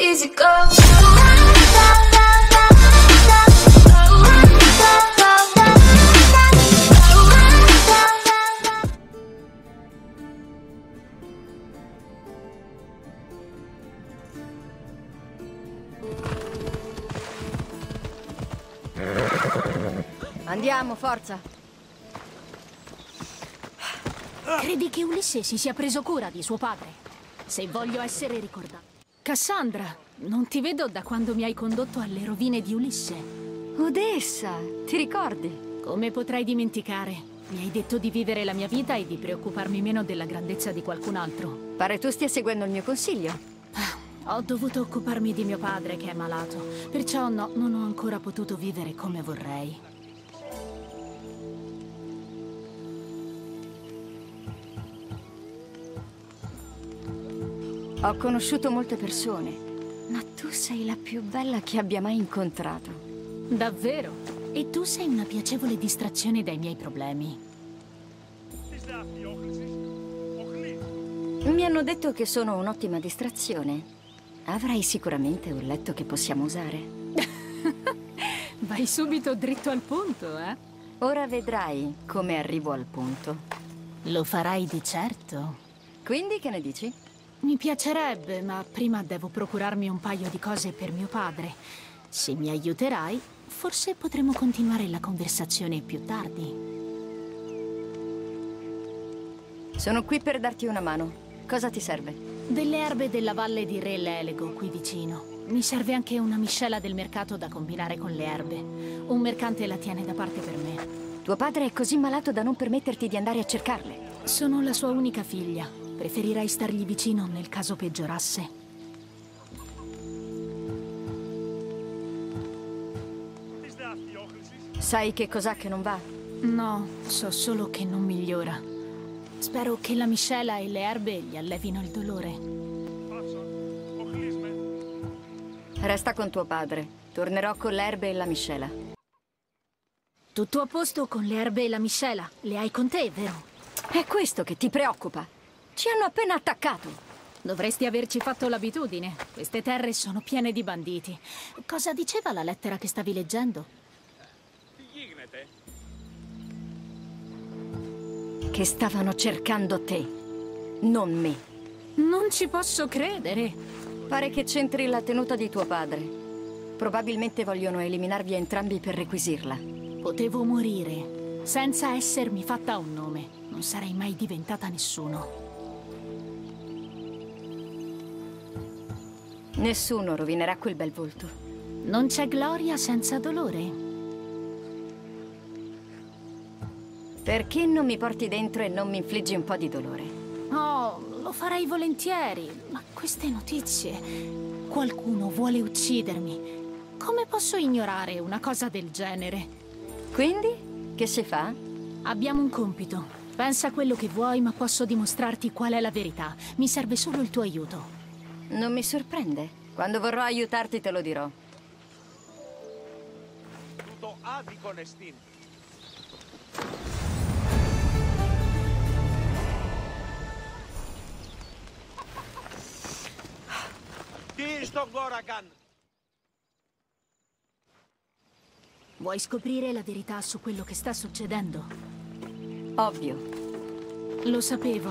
easy go. Andiamo, forza! Credi che Ulisse si sia preso cura di suo padre? Se voglio essere ricordata. Cassandra, non ti vedo da quando mi hai condotto alle rovine di Ulisse. Odessa, ti ricordi? Come potrai dimenticare? Mi hai detto di vivere la mia vita e di preoccuparmi meno della grandezza di qualcun altro. Pare tu stia seguendo il mio consiglio. Ho dovuto occuparmi di mio padre che è malato, perciò no, non ho ancora potuto vivere come vorrei. Ho conosciuto molte persone, ma tu sei la più bella che abbia mai incontrato. Davvero? E tu sei una piacevole distrazione dai miei problemi. Mi hanno detto che sono un'ottima distrazione. Avrai sicuramente un letto che possiamo usare. Vai subito dritto al punto, eh? Ora vedrai come arrivo al punto. Lo farai di certo. Quindi che ne dici? Mi piacerebbe, ma prima devo procurarmi un paio di cose per mio padre. Se mi aiuterai, forse potremo continuare la conversazione più tardi. Sono qui per darti una mano. Cosa ti serve? Delle erbe della valle di Re Lelego, qui vicino. Mi serve anche una miscela del mercato da combinare con le erbe. Un mercante la tiene da parte per me. Tuo padre è così malato da non permetterti di andare a cercarle. Sono la sua unica figlia. Preferirei stargli vicino nel caso peggiorasse. Sai che cos'è che non va? No, so solo che non migliora. Spero che la miscela e le erbe gli allevino il dolore. Resta con tuo padre. Tornerò con le erbe e la miscela. Tutto a posto con le erbe e la miscela. Le hai con te, vero? È questo che ti preoccupa. Ci hanno appena attaccato. Dovresti averci fatto l'abitudine. Queste terre sono piene di banditi. Cosa diceva la lettera che stavi leggendo? Che stavano cercando te, non me. Non ci posso credere. Pare che c'entri la tenuta di tuo padre. Probabilmente vogliono eliminarvi entrambi per requisirla. Potevo morire. Senza essermi fatta un nome, non sarei mai diventata nessuno. Nessuno rovinerà quel bel volto. Non c'è gloria senza dolore. Perché non mi porti dentro e non mi infliggi un po' di dolore? Oh, lo farei volentieri, ma queste notizie... Qualcuno vuole uccidermi. Come posso ignorare una cosa del genere? Quindi? Che si fa? Abbiamo un compito. Pensa quello che vuoi, ma posso dimostrarti qual è la verità. Mi serve solo il tuo aiuto. Non mi sorprende. Quando vorrò aiutarti te lo dirò. Tutto a di conestin. Vuoi scoprire la verità su quello che sta succedendo? Ovvio. Lo sapevo.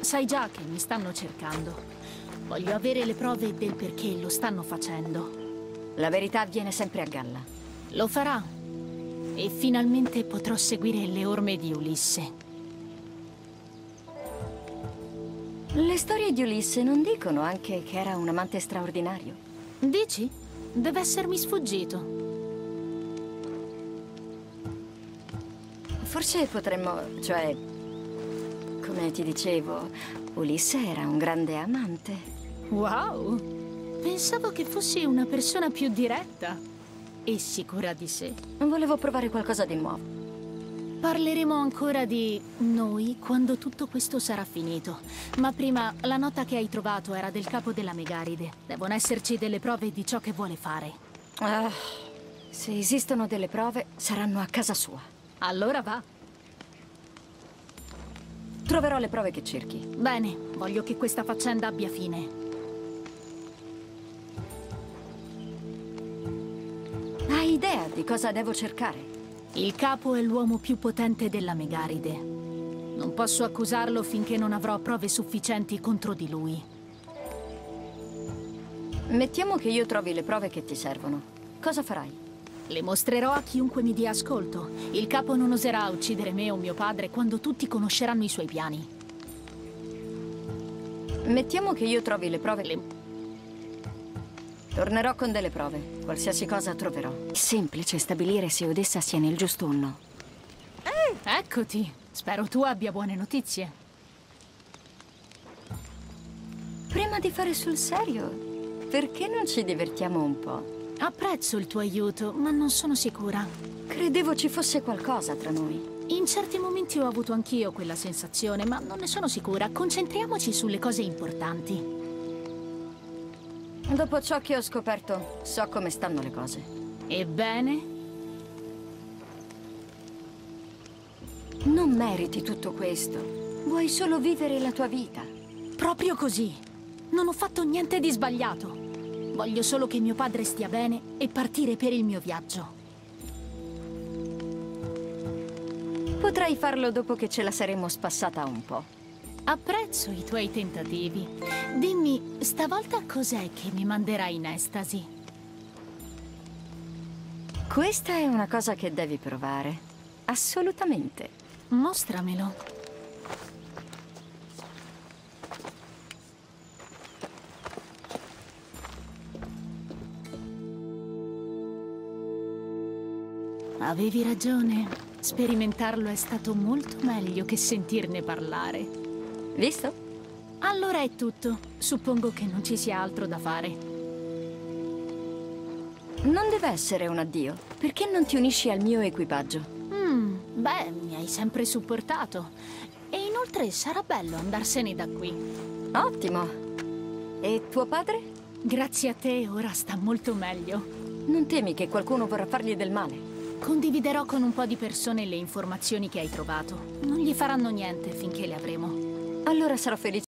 Sai già che mi stanno cercando. Voglio avere le prove del perché lo stanno facendo. La verità viene sempre a galla. Lo farà. E finalmente potrò seguire le orme di Ulisse. Le storie di Ulisse non dicono anche che era un amante straordinario? Dici? Deve essermi sfuggito. Forse potremmo... cioè... come ti dicevo, Ulisse era un grande amante. Wow! Pensavo che fossi una persona più diretta e sicura di sé. Volevo provare qualcosa di nuovo. Parleremo ancora di noi quando tutto questo sarà finito. Ma prima, la nota che hai trovato era del capo della Megaride. Devono esserci delle prove di ciò che vuole fare. Se esistono delle prove, saranno a casa sua. Allora va. Troverò le prove che cerchi. Bene, voglio che questa faccenda abbia fine. idea di cosa devo cercare. Il capo è l'uomo più potente della Megaride. Non posso accusarlo finché non avrò prove sufficienti contro di lui. Mettiamo che io trovi le prove che ti servono. Cosa farai? Le mostrerò a chiunque mi dia ascolto. Il capo non oserà uccidere me o mio padre quando tutti conosceranno i suoi piani. Mettiamo che io trovi le prove... Tornerò con delle prove. Qualsiasi cosa troverò. È semplice stabilire se Odessa sia nel giusto o no. Eccoti. Spero tu abbia buone notizie. Prima di fare sul serio, perché non ci divertiamo un po'? Apprezzo il tuo aiuto, ma non sono sicura. Credevo ci fosse qualcosa tra noi. In certi momenti ho avuto anch'io quella sensazione, ma non ne sono sicura. Concentriamoci sulle cose importanti. Dopo ciò che ho scoperto, so come stanno le cose. Ebbene? Non meriti tutto questo. Vuoi solo vivere la tua vita. Proprio così. Non ho fatto niente di sbagliato. Voglio solo che mio padre stia bene e partire per il mio viaggio. Potrai farlo dopo che ce la saremo spassata un po'. Apprezzo i tuoi tentativi. Dimmi, stavolta cos'è che mi manderai in estasi? Questa è una cosa che devi provare. Assolutamente. Mostramelo. Avevi ragione. Sperimentarlo è stato molto meglio che sentirne parlare. Visto? Allora è tutto. Suppongo che non ci sia altro da fare. Non deve essere un addio. Perché non ti unisci al mio equipaggio? Beh, mi hai sempre supportato. E inoltre sarà bello andarsene da qui. Ottimo. E tuo padre? Grazie a te, ora sta molto meglio. Non temi che qualcuno vorrà fargli del male? Condividerò con un po' di persone le informazioni che hai trovato. Non gli faranno niente finché le avremo. Allora sarò felice.